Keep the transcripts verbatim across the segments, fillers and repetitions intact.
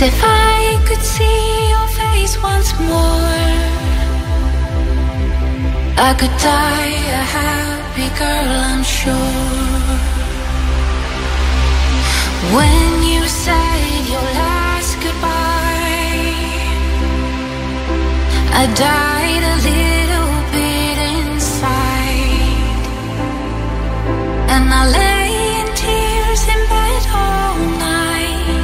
'Cause if I could see your face once more, I could die a happy girl, I'm sure. When you said your last goodbye, I died a little bit inside, and I lay in tears in bed all night,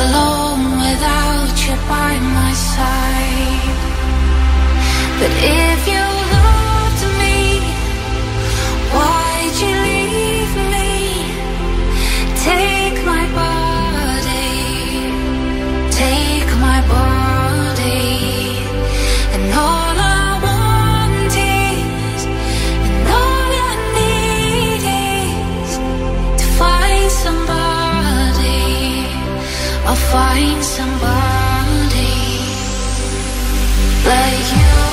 alone without you by my side. But if you loved me, why'd you leave me? Take my body, take my body, and all I want is, and all I need is to find somebody, I'll find somebody like you.